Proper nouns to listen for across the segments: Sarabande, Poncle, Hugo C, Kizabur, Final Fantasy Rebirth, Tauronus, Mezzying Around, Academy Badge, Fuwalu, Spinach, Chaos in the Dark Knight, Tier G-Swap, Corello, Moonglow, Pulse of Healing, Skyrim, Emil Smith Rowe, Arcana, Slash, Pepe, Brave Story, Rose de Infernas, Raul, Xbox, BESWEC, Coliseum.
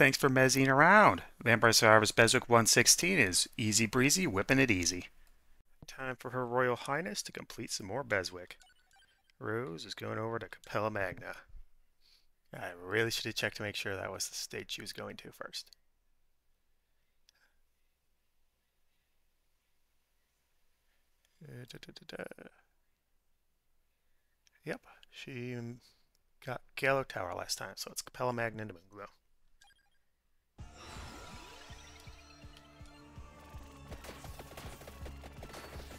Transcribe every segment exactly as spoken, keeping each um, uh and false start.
Thanks for mezzing around. Vampire Survivors BESWEC one sixteen is easy breezy, whipping it easy. Time for Her Royal Highness to complete some more BESWEC. Rose is going over to Cappella Magna. I really should have checked to make sure that was the state she was going to first. Uh, da, da, da, da. Yep, she got Gallo Tower last time, so it's Cappella Magna to Moonglow.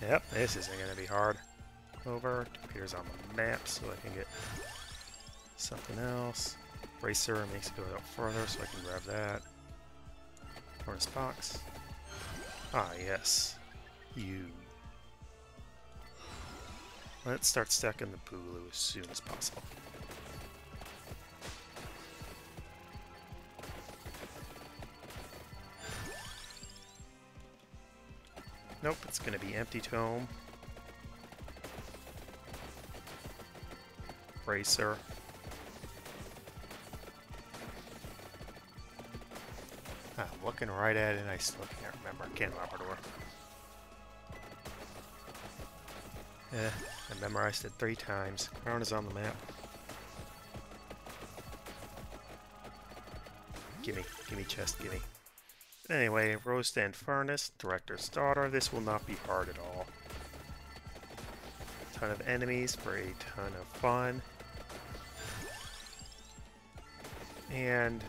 Yep, this isn't going to be hard. Over, it appears on the map, so I can get something else. Bracer makes it go out further, so I can grab that. Cronus Box. Ah, yes. You. Let's start stacking the Boo Blue as soon as possible. Nope, it's going to be Empty Tome. Bracer. I'm looking right at it and I still can't remember. Candelabrador. Eh, I memorized it three times. Crown is on the map. Gimme, gimme chest, gimme. Anyway, Rose de Infernas, Director's Daughter. This will not be hard at all. A ton of enemies for a ton of fun. And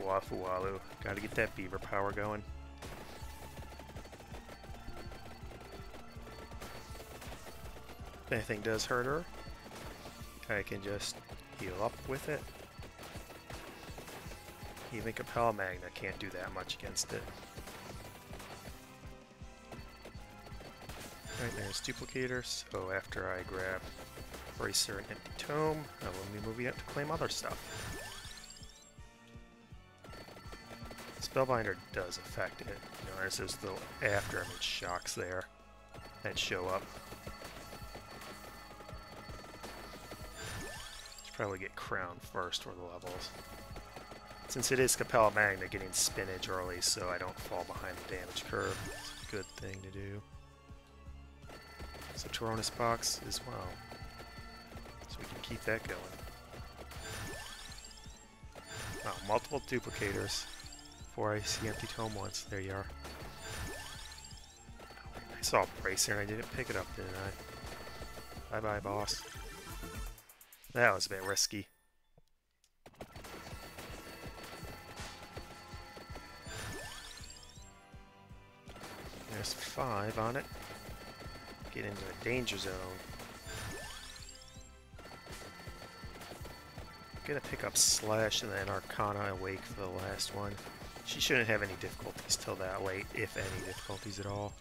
Fuwalu. Gotta get that beaver power going. If anything does hurt her, I can just heal up with it. Even Cappella Magna can't do that much against it. Alright, there's Duplicator, so after I grab Bracer and Empty Tome, I will be moving up to claim other stuff. Spellbinder does affect it. You know, there's those little afterimage shocks there that show up. Should probably get Crown first for the levels. Since it is Cappella Magna, getting Spinach early so I don't fall behind the damage curve. It's a good thing to do. So Tauronus Box as well. So we can keep that going. Wow, multiple duplicators before I see Empty Tome once. There you are. I saw a Bracer and I didn't pick it up, didn't I? Bye-bye, boss. That was a bit risky. There's five on it. Get into the danger zone. I'm gonna pick up Slash and then Arcana Awake for the last one. She shouldn't have any difficulties till that late, if any difficulties at all.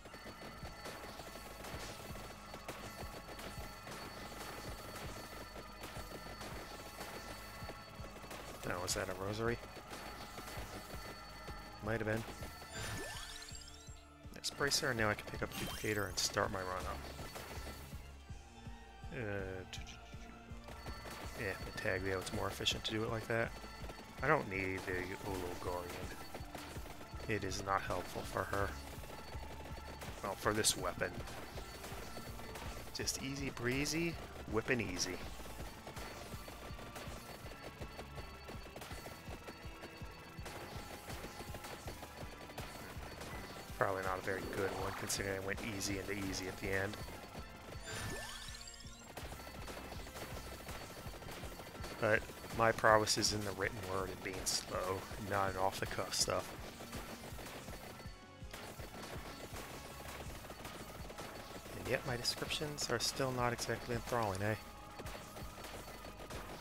Oh, was that a Rosary? Might have been. Bracer, and now I can pick up Duplicator and start my run up. Uh, yeah, the tag though, it's more efficient to do it like that. I don't need the Mobile Guardian. It is not helpful for her. Well, for this weapon. Just easy breezy, whipping easy. Probably not a very good one, considering I went easy into easy at the end. But my prowess is in the written word and being slow, not in off-the-cuff stuff. And yet my descriptions are still not exactly enthralling, eh?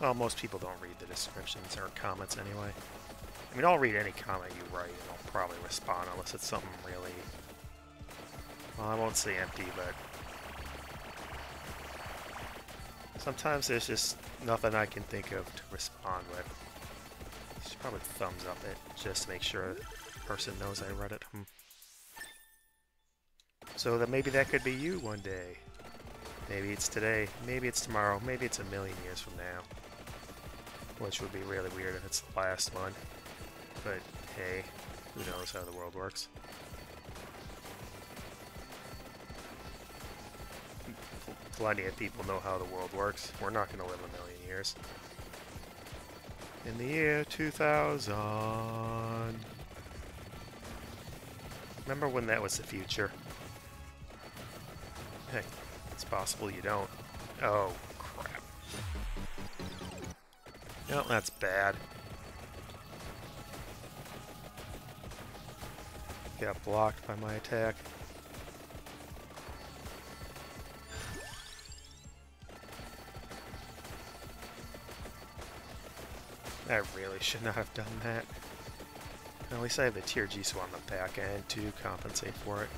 Well, most people don't read the descriptions or comments anyway. I mean, I'll read any comment you write, and I'll probably respond unless it's something really... Well, I won't say empty, but... Sometimes there's just nothing I can think of to respond with. Should probably thumbs up it, just to make sure the person knows I read it. Hmm. So that maybe that could be you one day. Maybe it's today, maybe it's tomorrow, maybe it's a million years from now. Which would be really weird if it's the last one. But hey, who knows how the world works. Plenty of people know how the world works. We're not going to live a million years. In the year two thousand. Remember when that was the future? Heck, it's possible you don't. Oh, crap. No, that's bad. Got blocked by my attack. I really should not have done that. At least I have the Tier G-Swap on the back end to compensate for it.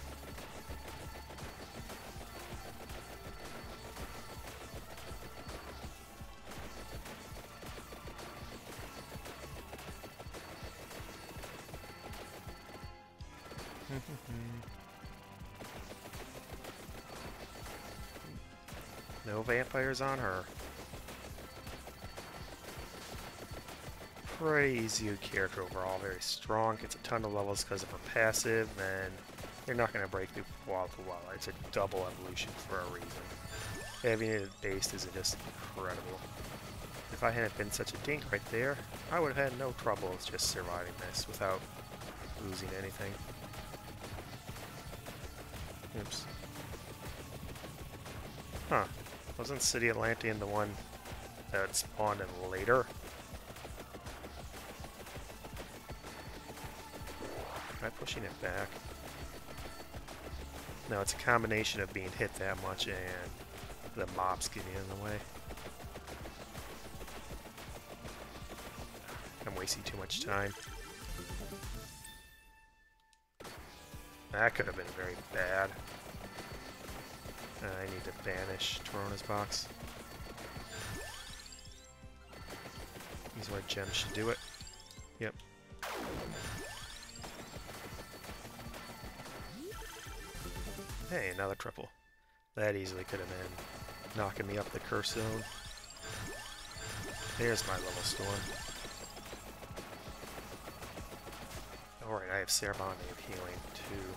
No vampires on her. Crazy character overall, very strong, gets a ton of levels because of her passive, and you're not going to break through Fuwalu. It's a double evolution for a reason. Having it based is just incredible. If I hadn't been such a dink right there, I would have had no trouble just surviving this without losing anything. Oops. Huh. Wasn't City Atlantean the one that spawned in later? Am I pushing it back? No, it's a combination of being hit that much and the mobs getting in the way. I'm wasting too much time. That could have been very bad. I need to banish Cronus Box. These are where gems should do it. Yep. Hey, another triple. That easily could have been knocking me up the curse zone. There's my level storm. Alright, I have Sarabande of healing too.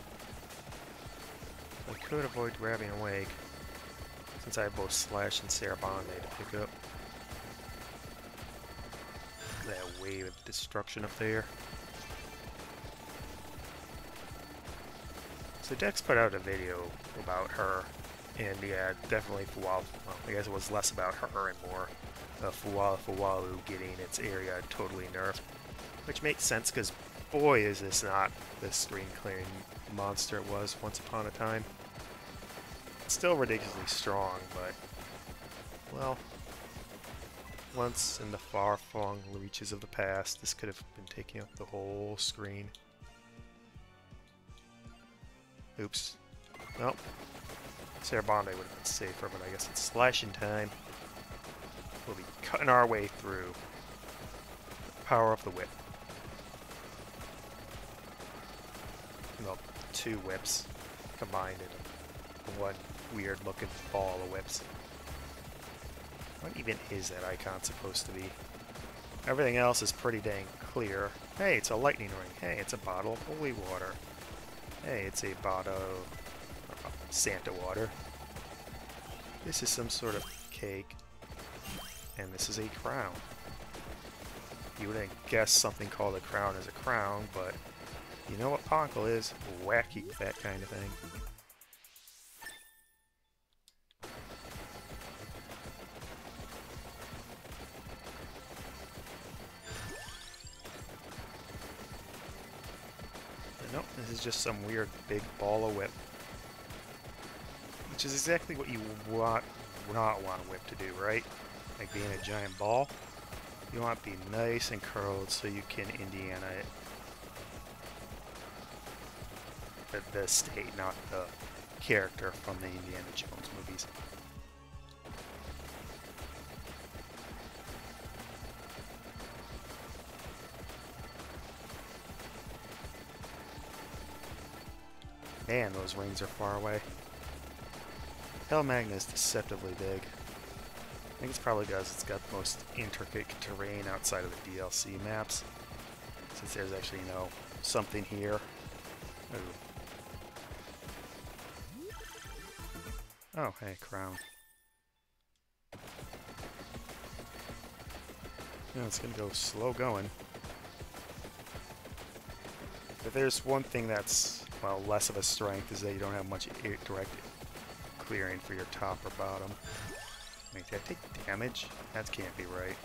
I could avoid grabbing Awake, since I have both Slash and Sarabande to pick up. That wave of destruction up there. So Dex put out a video about her, and yeah, definitely Fuwalu. Well, I guess it was less about her and more uh, Fuwalu, Fuwalu getting its area totally nerfed, which makes sense because boy is this not the screen clearing monster it was once upon a time. It's still ridiculously strong, but well, once in the far-flung reaches of the past, this could have been taking up the whole screen. Oops. Nope. Sarabande would have been safer, but I guess it's slashing time. We'll be cutting our way through. Power up the whip. Well, two whips combined into one weird looking ball of whips. What even is that icon supposed to be? Everything else is pretty dang clear. Hey, it's a lightning ring. Hey, it's a bottle of holy water. Hey, it's a bottle of Santa water. This is some sort of cake. And this is a crown. You wouldn't guess something called a crown is a crown, but you know what Poncle is? Wacky, that kind of thing. This is just some weird big ball of whip, which is exactly what you want, not want a whip to do, right? Like being a giant ball. You want it to be nice and curled so you can Indiana it. The, the state, not the character from the Indiana Jones movies. Man, those rings are far away. Cappella Magna is deceptively big. I think it's probably because it's got the most intricate terrain outside of the D L C maps. since there's actually, you know, something here. Ooh. Oh, hey, crown. Yeah, it's gonna go slow going. But there's one thing that's, well, less of a strength is that you don't have much direct clearing for your top or bottom. Wait, did I take damage? That can't be right.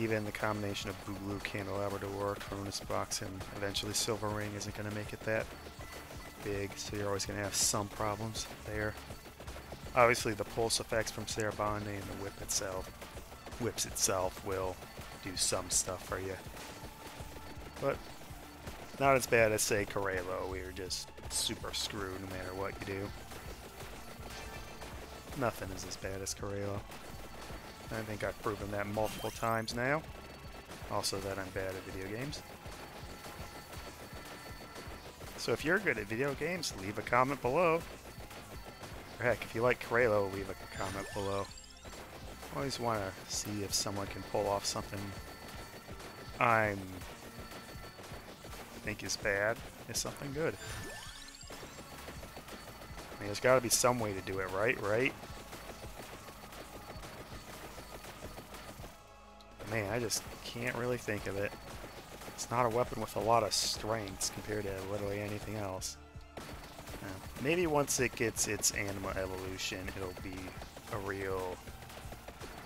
Even the combination of Boo Blue, Candelabrador, Cronus Box, and eventually Silver Ring isn't going to make it that big, so you're always going to have some problems there. Obviously, the pulse effects from Sarabande and the whip itself, whips itself will do some stuff for you. But not as bad as, say, Corello, where you're just super screwed no matter what you do. Nothing is as bad as Corello. I think I've proven that multiple times now. Also that I'm bad at video games. So if you're good at video games, leave a comment below. Or heck, if you like Corello, leave a comment below. I always want to see if someone can pull off something I'm, I think is bad is something good. I mean, there's got to be some way to do it right, right? Man, I just can't really think of it. It's not a weapon with a lot of strengths compared to literally anything else. No. Maybe once it gets its anima evolution, it'll be a real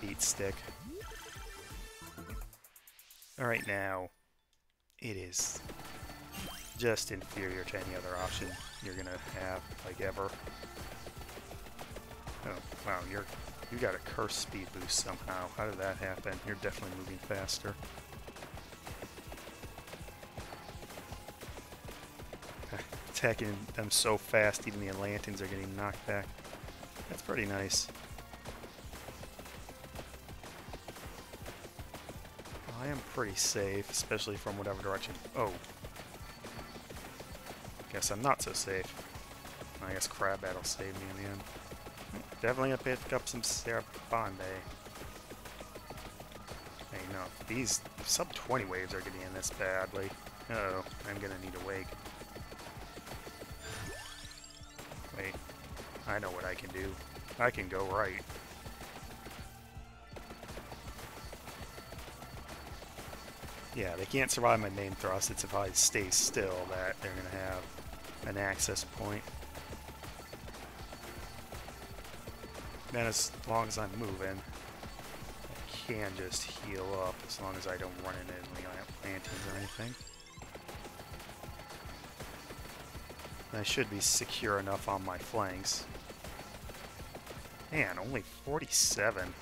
beat stick. Alright, now, it is just inferior to any other option you're gonna have, like, ever. Oh, wow, you're... You got a curse speed boost somehow. How did that happen? You're definitely moving faster. Attacking them so fast, even the Atlanteans are getting knocked back. That's pretty nice. I am pretty safe, especially from whatever direction. Oh. Guess I'm not so safe. I guess Crab Battle saved me in the end. Definitely gonna pick up some Sarabande. Hey, no, these sub twenty waves are getting in this badly. Uh oh, I'm gonna need a wake. Wait, I know what I can do. I can go right. Yeah, they can't survive my main thrust. It's if I stay still that they're gonna have an access point. Then as long as I'm moving, I can just heal up as long as I don't run into any Atlanteans or anything. And I should be secure enough on my flanks. Man, only forty-seven.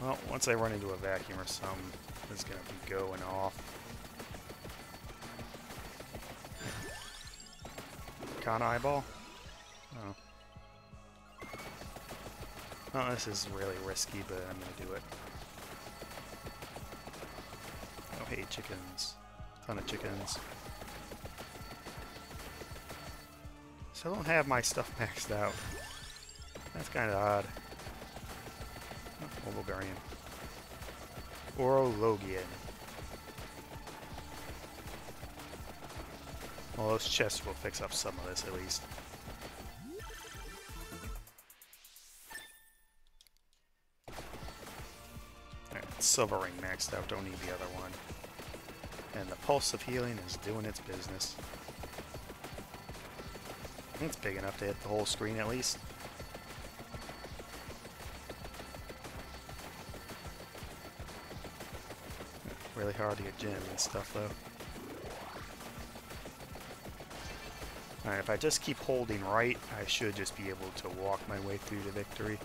Well, once I run into a vacuum or something, it's going to be going off. Con eyeball? Oh. Oh, this is really risky, but I'm gonna do it. Oh, hey, chickens. Ton of chickens. So I don't have my stuff maxed out. That's kind of odd. Oh, Mobile Guardian. Orologion. Well, those chests will fix up some of this, at least. Silver Ring maxed out, don't need the other one. And the Pulse of Healing is doing its business. It's big enough to hit the whole screen at least. Really hard to get gems and stuff though. Alright, if I just keep holding right, I should just be able to walk my way through to victory.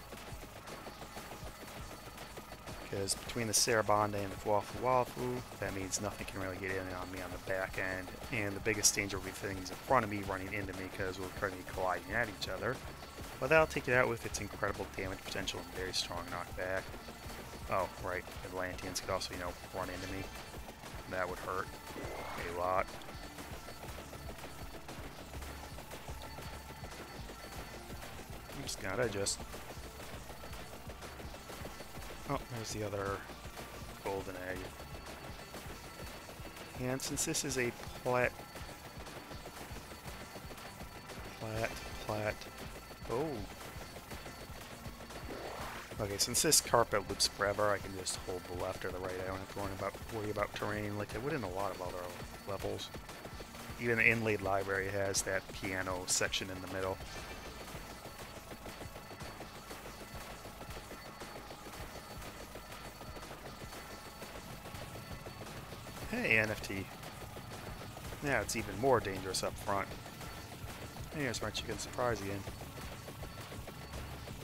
Because between the Sarabande and the Fuwalu, that means nothing can really get in on me on the back end. And the biggest danger will be things in front of me running into me because we're currently colliding at each other. But that'll take it out with its incredible damage potential and very strong knockback. Oh, right. Atlanteans could also, you know, run into me. That would hurt a lot. I'm just gotta just... Oh, there's the other golden egg. And since this is a plat... Plat, plat... Oh! Okay, since this carpet loops forever, I can just hold the left or the right. I don't have to worry about, worry about terrain like I would in a lot of other levels. Even the Inlaid Library has that piano section in the middle. Hey, N F T. Now it's even more dangerous up front. And here's my chicken surprise again.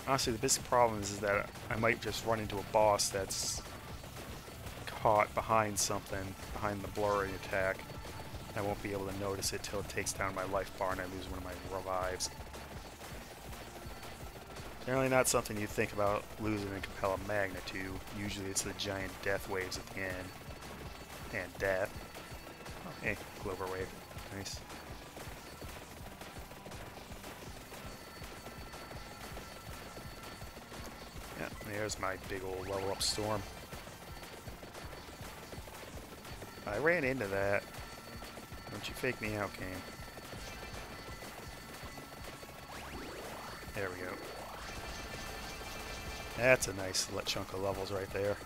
Honestly, the biggest problem is, is that I might just run into a boss that's caught behind something, behind the blurring attack. I won't be able to notice it till it takes down my life bar and I lose one of my revives. Generally not something you think about losing in Cappella Magna two. Usually it's the giant death waves at the end. And death. Oh, hey, Clover Wave. Nice. Yeah, there's my big old level up storm. I ran into that. Don't you fake me out, game. There we go. That's a nice chunk of levels right there.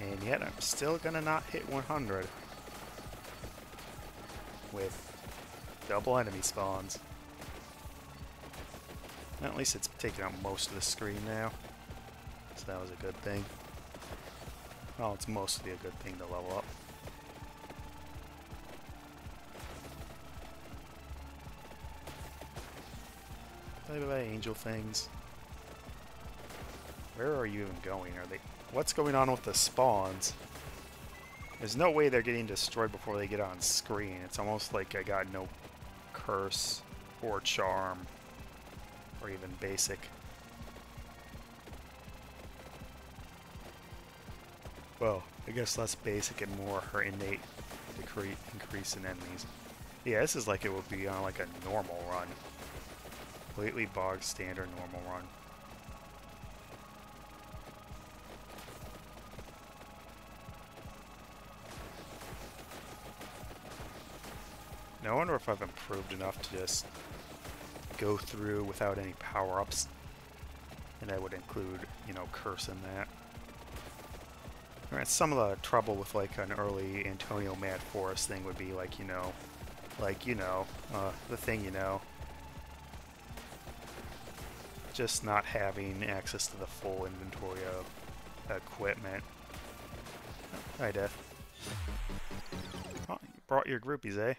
And yet I'm still gonna not hit one hundred. With double enemy spawns. Well, at least it's taking out most of the screen now. So that was a good thing. Well, it's mostly a good thing to level up. By angel things. Where are you even going? Are they? What's going on with the spawns? There's no way they're getting destroyed before they get on screen. It's almost like I got no curse or charm or even basic. Well, I guess less basic and more her innate decree increase in enemies. Yeah, this is like it would be on like a normal run. Completely bog standard normal run. Now I wonder if I've improved enough to just go through without any power-ups. And I would include, you know, curse in that. Alright, some of the trouble with like an early Antonio Mad Forest thing would be like, you know, like, you know, uh, the thing you know. Just not having access to the full inventory of equipment. Hi, Death. Oh, you brought your groupies, eh?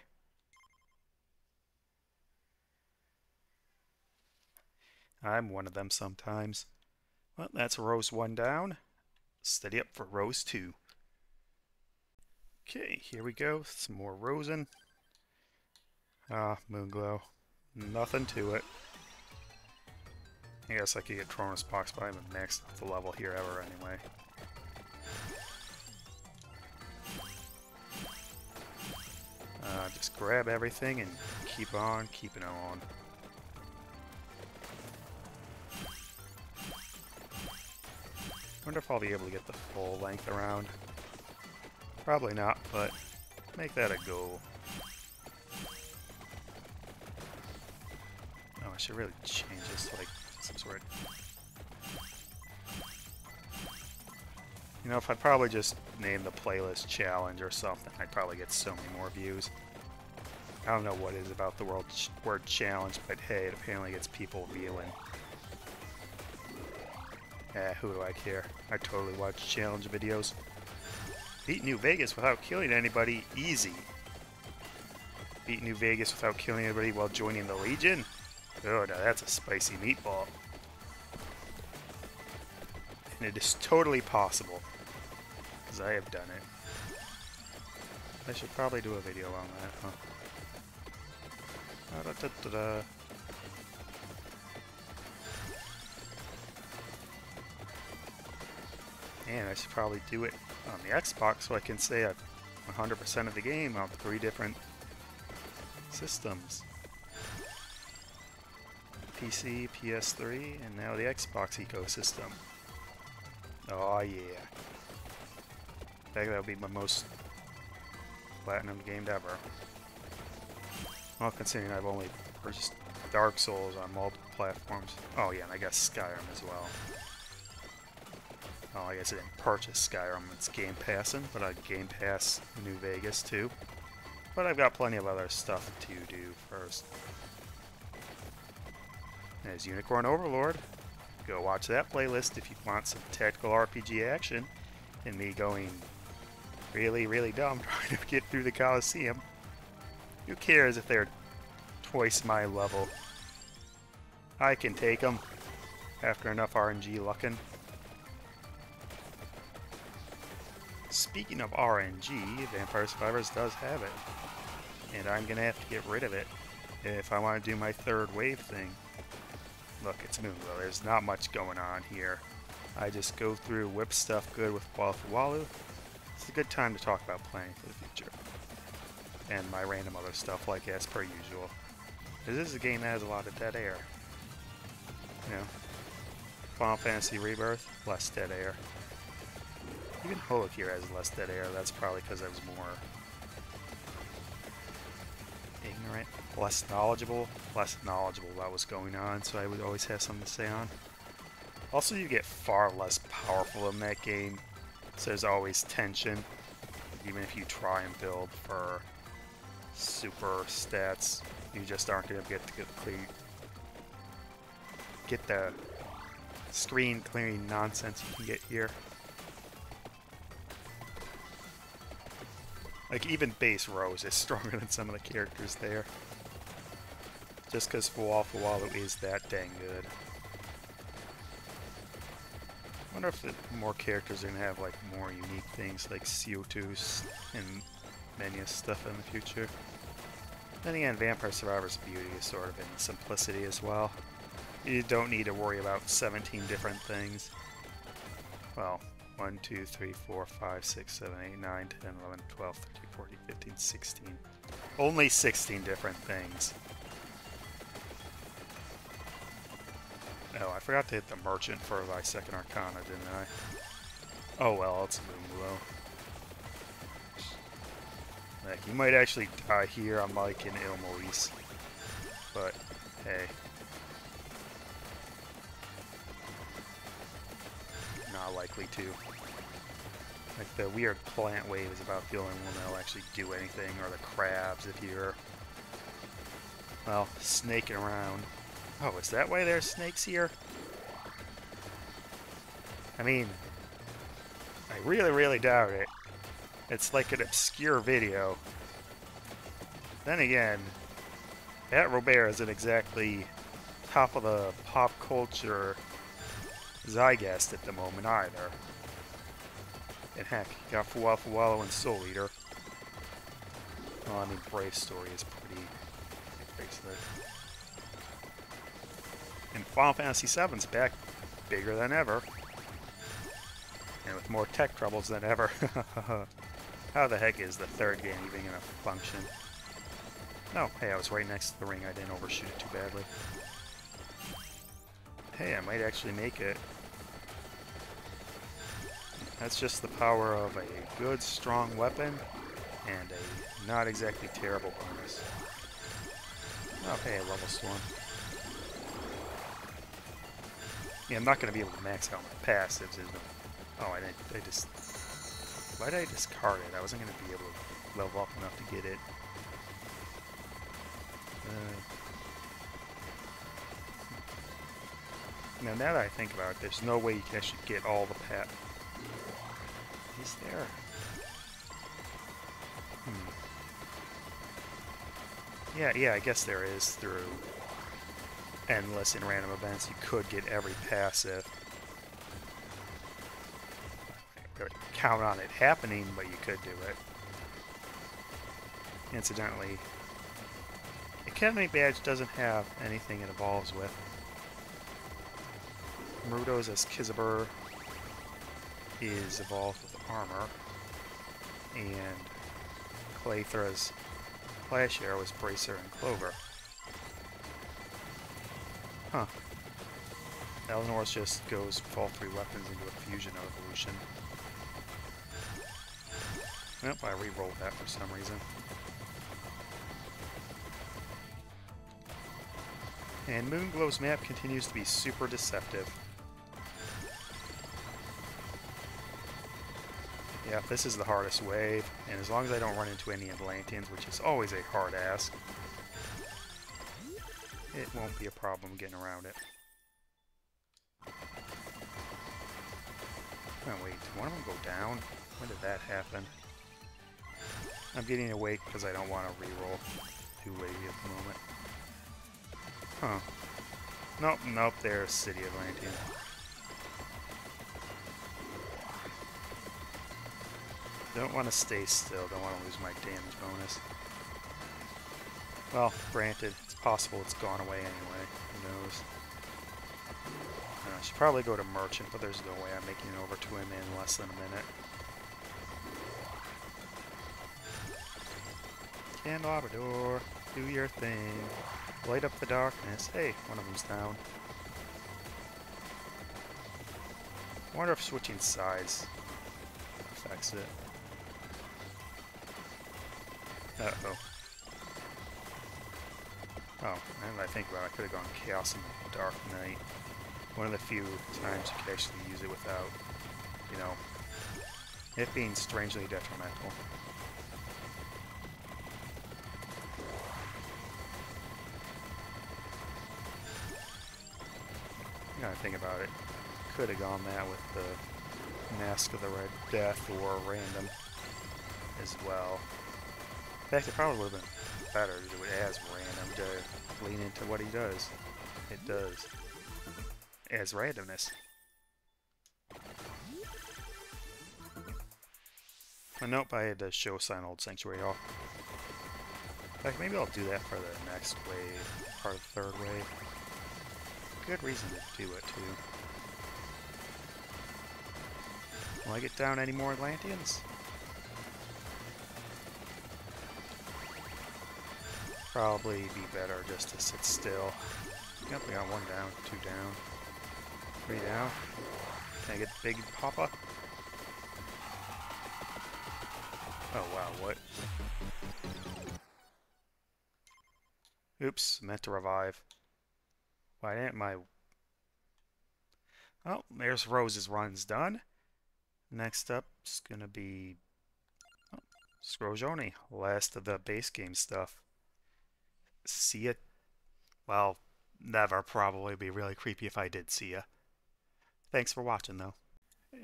I'm one of them sometimes. Well, that's Rose one down. Steady up for Rose two. Okay, here we go. Some more Rosen. Ah, Moonglow. Nothing to it. I guess I could get Cronus Box by him next. That's the level here ever, anyway. Uh, just grab everything and keep on keeping on. I wonder if I'll be able to get the full length around. Probably not, but make that a goal. Oh, I should really change this, like, some sort. You know, if I probably just named the playlist challenge or something, I'd probably get so many more views. I don't know what it is about the world ch word challenge, but hey, it apparently gets people viewing. Eh, who do I care? I totally watch challenge videos. Beat New Vegas without killing anybody, easy. Beat New Vegas without killing anybody while joining the Legion? Oh, now that's a spicy meatball. And it is totally possible. Because I have done it. I should probably do a video on that, huh? Da -da -da -da. And I should probably do it on the Xbox so I can say I've one hundred percent of the game on three different systems. P C, P S three, and now the Xbox ecosystem. Oh yeah. I think that'll be my most platinum game ever. Well, considering I've only purchased Dark Souls on multiple platforms. Oh yeah, and I got Skyrim as well. Oh, I guess I didn't purchase Skyrim. It's Game Passing, but I Game Pass New Vegas too. But I've got plenty of other stuff to do first. There's Unicorn Overlord. Go watch that playlist if you want some tactical R P G action and me going really, really dumb trying to get through the Coliseum. Who cares if they're twice my level? I can take them after enough R N G luckin'. Speaking of R N G, Vampire Survivors does have it. And I'm going to have to get rid of it if I want to do my third wave thing. Look, it's Moonglow. There's not much going on here. I just go through, whip stuff good with Fuwalu. It's a good time to talk about planning for the future. And my random other stuff, like as per usual. This is a game that has a lot of dead air. You know, Final Fantasy Rebirth, less dead air. Even Holokir has less dead air. That's probably because I was more ignorant, less knowledgeable, less knowledgeable about what's going on, so I would always have something to say on. Also, you get far less powerful in that game, so there's always tension, even if you try and build for super stats, you just aren't going to get to get the screen clearing nonsense you can get here. Like, even base Rose is stronger than some of the characters there. Just because Fuwalu is that dang good. I wonder if the more characters are going to have, like, more unique things like C O two's and Menia's stuff in the future. Then again, Vampire Survivors' beauty is sort of in simplicity as well. You don't need to worry about seventeen different things. Well, one, two, three, four, five, six, seven, eight, nine, ten, eleven, twelve, thirteen, fourteen, fifteen, sixteen. Only sixteen different things. Oh, I forgot to hit the merchant for my second Arcana, didn't I? Oh well, it's Moonglow. Like, you might actually die here on like an Ilmoise. But, hey. Not likely to. Like, the weird plant wave is about the only one that'll actually do anything, or the crabs if you're, well, snaking around. Oh, is that why there's snakes here? I mean, I really, really doubt it. It's like an obscure video. Then again, Pat Robert isn't exactly top of the pop culture Zygast at the moment either. And heck, you got Fuwalu and Soul Eater. Well, I mean, Brave Story is pretty basically. And Final Fantasy seven's back bigger than ever. And with more tech troubles than ever. How the heck is the third game even gonna function? No, hey, I was right next to the ring, I didn't overshoot it too badly. Hey, I might actually make it. That's just the power of a good, strong weapon and a not exactly terrible bonus. Okay, level storm. Yeah, I'm not going to be able to max out my passives. Oh, I didn't. I just. Why did I discard it? I wasn't going to be able to level up enough to get it. Uh, Now, now that I think about it, there's no way you can actually get all the pet. Is there? Hmm. Yeah, yeah, I guess there is through endless and random events. You could get every passive. I can't really count on it happening, but you could do it. Incidentally, Academy Badge doesn't have anything it evolves with. Marudo's as Kizabur is evolved with armor, and Claythra's Flash Arrow is Bracer and Clover. Huh. Eleanor's just goes for all three weapons into a fusion evolution. Nope, I re-rolled that for some reason. And Moonglow's map continues to be super deceptive. Yeah, this is the hardest wave, and as long as I don't run into any Atlanteans, which is always a hard ask, it won't be a problem getting around it. Oh wait, did one of them go down? When did that happen? I'm getting awake because I don't want to reroll. Too lazy at the moment. Huh. Nope, nope, there's City Atlantean. Don't want to stay still, don't want to lose my damage bonus. Well, granted, it's possible it's gone away anyway. Who knows? I should probably go to Merchant, but there's no way I'm making it over to him in less than a minute. Candelabrador, do your thing. Light up the darkness. Hey, one of them's down. I wonder if switching sides affects it. Uh-oh. Oh, now that I think about it, I could have gone Chaos in the Dark Knight. One of the few times you could actually use it without, you know, it being strangely detrimental. Gotta think about it. Could have gone that with the Mask of the Red Death or random as well. In fact, it probably would have been better to do it as random to lean into what he does. It does. As randomness. Oh, nope, I had to show sign Old Sanctuary off. In fact, maybe I'll do that for the next wave, or the third wave. Good reason to do it, too. Will I get down any more Atlanteans? Probably be better just to sit still. Yep, we got one down, two down, three down. Can I get Big Papa? Oh wow, what? Oops, meant to revive. Why didn't my... Oh, there's Rose's run's done. Next up is gonna be... Oh, Scrojoni, last of the base game stuff. See it? Well... Never probably be really creepy if I did see ya. Thanks for watching though.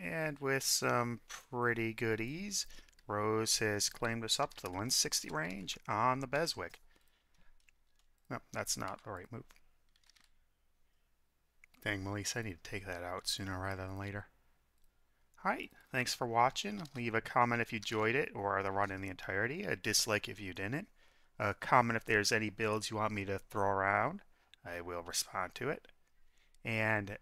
And with some pretty good ease, Rose has claimed us up to the one sixty range on the BESWEC. No, that's not the right move. Dang, Melissa, I need to take that out sooner rather than later. Alright, thanks for watching. Leave a comment if you enjoyed it or the run in the entirety, a dislike if you didn't, a comment if there's any builds you want me to throw around. I will respond to it. And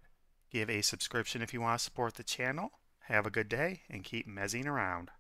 give a subscription if you want to support the channel. Have a good day and keep mezzing around.